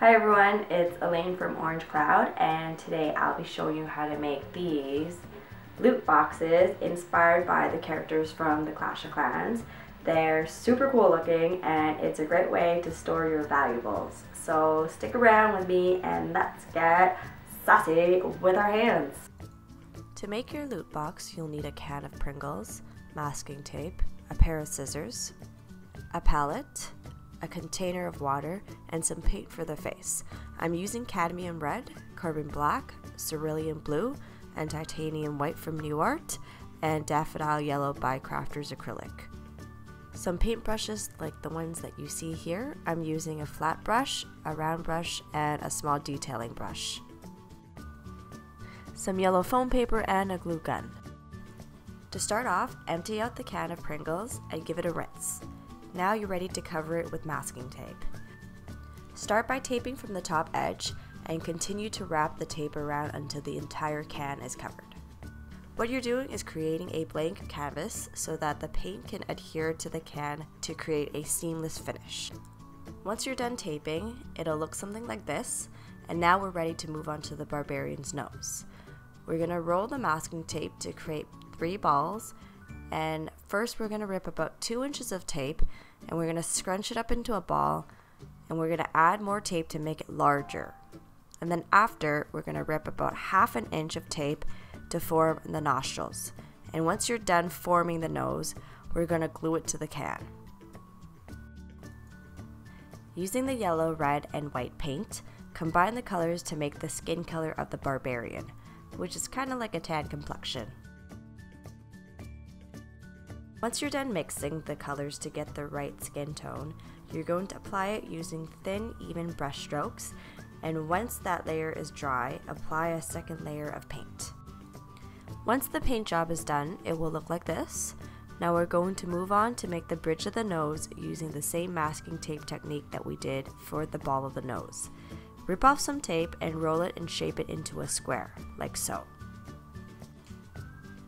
Hi everyone, it's Elaine from Orange Cloud, and today I'll be showing you how to make these loot boxes inspired by the characters from the Clash of Clans. They're super cool looking and it's a great way to store your valuables. So stick around with me and let's get saucy with our hands. To make your loot box, you'll need a can of Pringles, masking tape, a pair of scissors, a palette, a container of water, and some paint for the face. I'm using cadmium red, carbon black, cerulean blue, and titanium white from New Art, and daffodil yellow by Crafters Acrylic. Some paint brushes like the ones that you see here. I'm using a flat brush, a round brush, and a small detailing brush. Some yellow foam paper and a glue gun. To start off, empty out the can of Pringles and give it a rinse. Now you're ready to cover it with masking tape. Start by taping from the top edge and continue to wrap the tape around until the entire can is covered. What you're doing is creating a blank canvas so that the paint can adhere to the can to create a seamless finish. Once you're done taping, it'll look something like this, and now we're ready to move on to the barbarian's nose. We're gonna roll the masking tape to create 3 balls, and first we're going to rip about 2 inches of tape and we're going to scrunch it up into a ball, and we're going to add more tape to make it larger. And then after, we're going to rip about half an inch of tape to form the nostrils. And once you're done forming the nose, we're going to glue it to the can. Using the yellow, red, and white paint, combine the colors to make the skin color of the barbarian, which is kind of like a tan complexion. Once you're done mixing the colors to get the right skin tone, you're going to apply it using thin, even brush strokes, and once that layer is dry, apply a second layer of paint. Once the paint job is done, it will look like this. Now we're going to move on to make the bridge of the nose using the same masking tape technique that we did for the ball of the nose. Rip off some tape and roll it and shape it into a square, like so.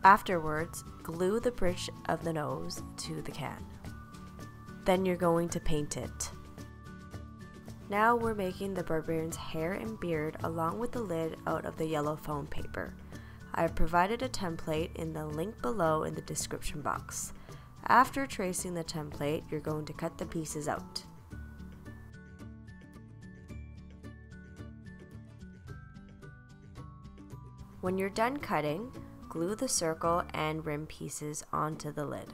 Afterwards, glue the bridge of the nose to the can. Then you're going to paint it. Now we're making the barbarian's hair and beard along with the lid out of the yellow foam paper. I've provided a template in the link below in the description box. After tracing the template, you're going to cut the pieces out. When you're done cutting, glue the circle and rim pieces onto the lid.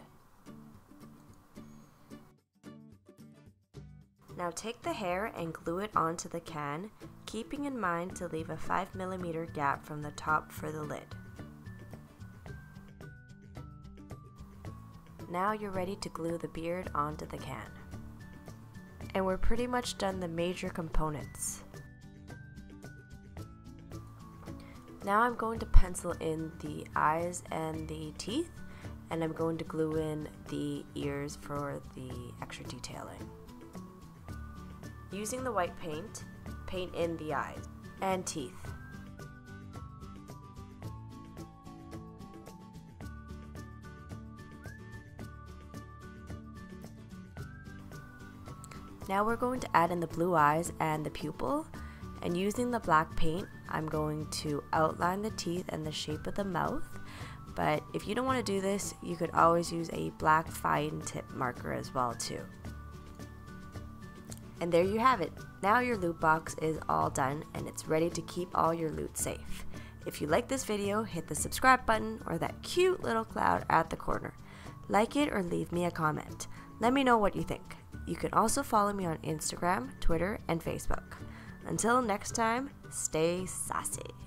Now take the hair and glue it onto the can, keeping in mind to leave a 5mm gap from the top for the lid. Now you're ready to glue the beard onto the can. And we're pretty much done the major components. Now I'm going to pencil in the eyes and the teeth, and I'm going to glue in the ears for the extra detailing. Using the white paint, paint in the eyes and teeth. Now we're going to add in the blue eyes and the pupil, and using the black paint, I'm going to outline the teeth and the shape of the mouth. But if you don't want to do this, you could always use a black fine tip marker as well too. And there you have it. Now your loot box is all done and it's ready to keep all your loot safe. If you like this video, hit the subscribe button or that cute little cloud at the corner. Like it or leave me a comment. Let me know what you think. You can also follow me on Instagram, Twitter, and Facebook. Until next time, stay saucy.